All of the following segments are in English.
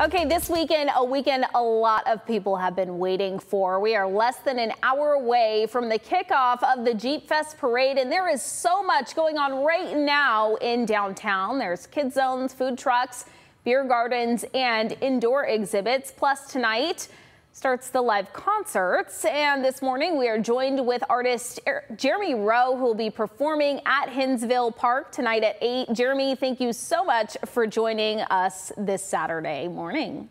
Okay, this weekend, a weekend a lot of people have been waiting for. We are less than an hour away from the kickoff of the Jeep Fest parade, and there is so much going on right now in downtown. There's kid zones, food trucks, beer gardens, and indoor exhibits. Plus, tonight starts the live concerts, and this morning we are joined with artist Jeremy Rowe, who will be performing at Hensville Park tonight at 8. Jeremy, thank you so much for joining us this Saturday morning.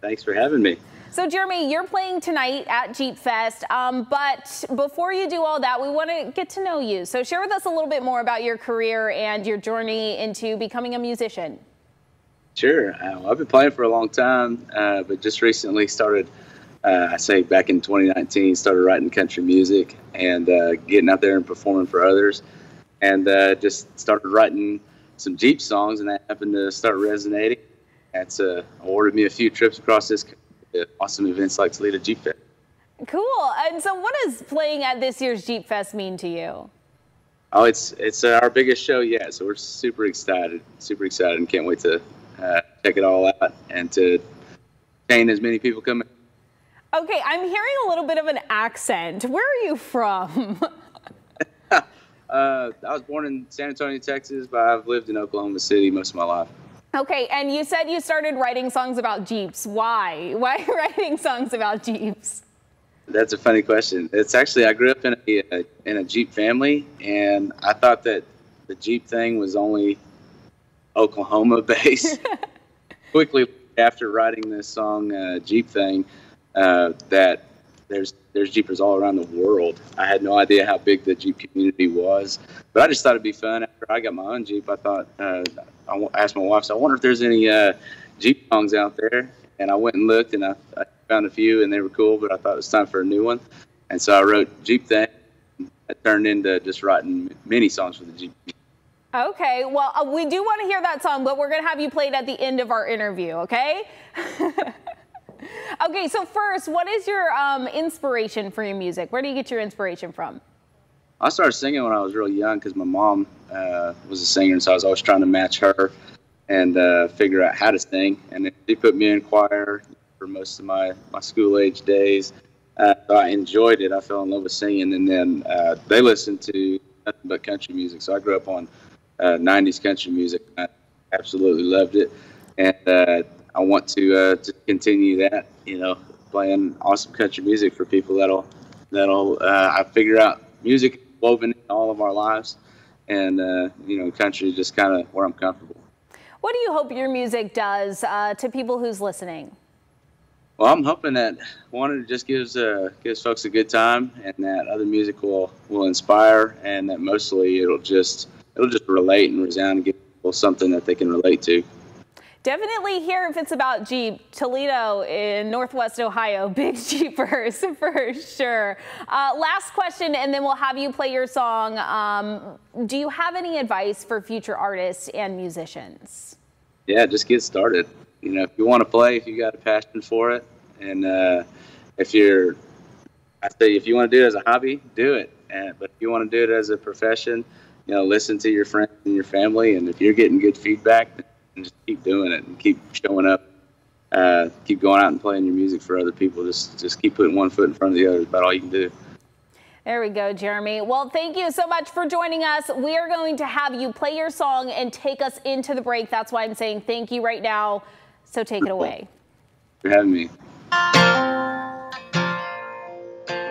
Thanks for having me. So Jeremy, you're playing tonight at Jeep Fest, but before you do all that, we want to get to know you. So share with us a little bit more about your career and your journey into becoming a musician. Sure. I've been playing for a long time, but just recently started, I say back in 2019, started writing country music and getting out there and performing for others, and just started writing some Jeep songs, and that happened to start resonating. That's awarded me a few trips across this country at awesome events like Toledo Jeep Fest. Cool. And so what does playing at this year's Jeep Fest mean to you? Oh, it's our biggest show yet, so we're super excited, and can't wait to check it all out and to gain as many people coming. Okay, I'm hearing a little bit of an accent. Where are you from? I was born in San Antonio, Texas, but I've lived in Oklahoma City most of my life. Okay, and you said you started writing songs about Jeeps. Why? Why writing songs about Jeeps? That's a funny question. It's actually, I grew up in a Jeep family, and I thought that the Jeep thing was only Oklahoma based. Quickly after writing this song, Jeep Thing, that there's Jeepers all around the world. I had no idea how big the Jeep community was, but I just thought it'd be fun. After I got my own Jeep, I thought, I asked my wife, so I wonder if there's any Jeep songs out there. And I went and looked, and I found a few, and they were cool, but I thought it was time for a new one. And so I wrote Jeep Thing. It turned into just writing many songs for the Jeep. Okay, well, we do want to hear that song, but we're going to have you played at the end of our interview, okay? Okay, so first, what is your inspiration for your music? Where do you get your inspiration from? I started singing when I was real young because my mom was a singer, and so I was always trying to match her and figure out how to sing. And then she put me in choir for most of my school-age days. So I enjoyed it. I fell in love with singing, and then they listened to nothing but country music, so I grew up on 90s country music. I absolutely loved it, and I want to continue that, you know, playing awesome country music for people that'll I figure out music woven in all of our lives, and you know, country is just kind of where I'm comfortable. What do you hope your music does to people who's listening? Well, I'm hoping that one, it just gives folks a good time, and that other music will inspire, and that mostly it'll just relate and resound and give people something that they can relate to. Definitely here if it's about Jeep. Toledo in Northwest Ohio, big Jeepers for sure. Last question, and then we'll have you play your song. Do you have any advice for future artists and musicians? Yeah, just get started. You know, if you want to play, if you got a passion for it, and if you want to do it as a hobby, do it. But if you want to do it as a profession, you know, listen to your friends and your family, and if you're getting good feedback, then just keep doing it and keep showing up, keep going out and playing your music for other people. Just keep putting one foot in front of the other is about all you can do. There we go, Jeremy. Well, thank you so much for joining us. We are going to have you play your song and take us into the break. That's why I'm saying thank you right now. So take it away. You're having me.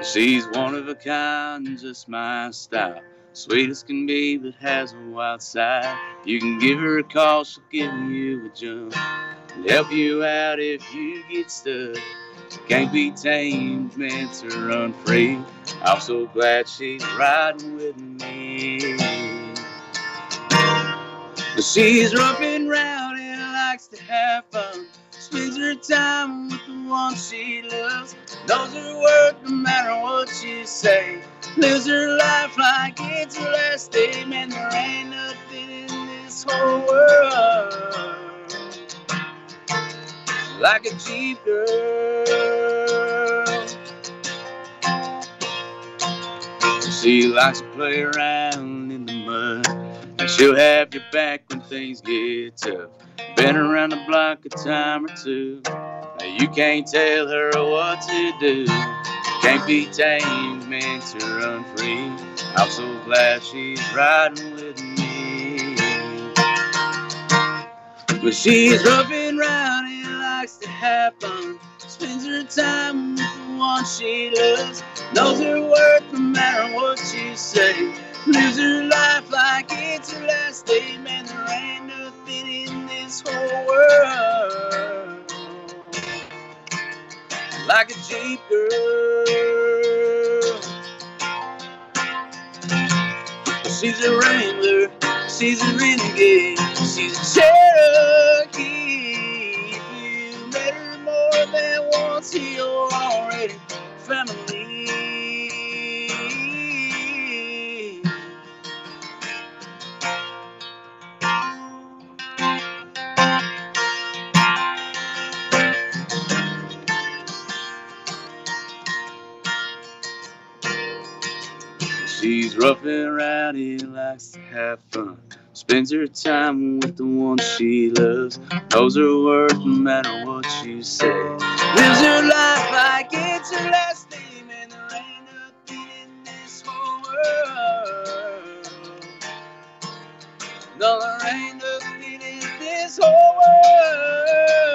She's one of a kind, just my style. Sweet as can be, but has a wild side. You can give her a call, she'll give you a jump, and help you out if you get stuck. She can't be tamed, meant to run free. I'm so glad she's riding with me. She's rough and rowdy, likes to have fun, spends her time with the one she loves, knows her worth no matter what you say, lives her life like it's her last day. Man, there ain't nothing in this whole world like a Jeep girl. She likes to play around in the mud, and she'll have your back when things get tough. Been around the block a time or two. Now you can't tell her what to do. Can't be tamed, meant to run free. I'm so glad she's riding with me. But she's rough and rowdy, likes to have fun. Spends her time with the one she loves. Knows her worth no matter what you say. Lives her life like it's her last day. Man, there ain't nothing in this whole world like a Jeep girl. She's a Wrangler, she's a renegade, she's a Cherokee. If you met her more than once, you're already family. She's rough and rowdy, likes to have fun. Spends her time with the one she loves. Knows her worth no matter what you say. Lives her life like it's her last name. And there ain't nothing in this whole world. No, there ain't nothing in this whole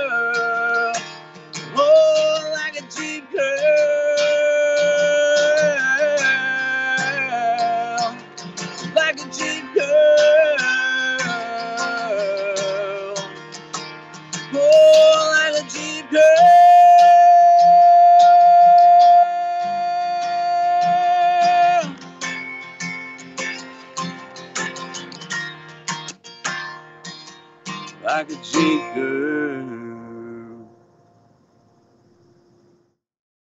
world. Oh, like a Jeep girl. Like a Jeep girl.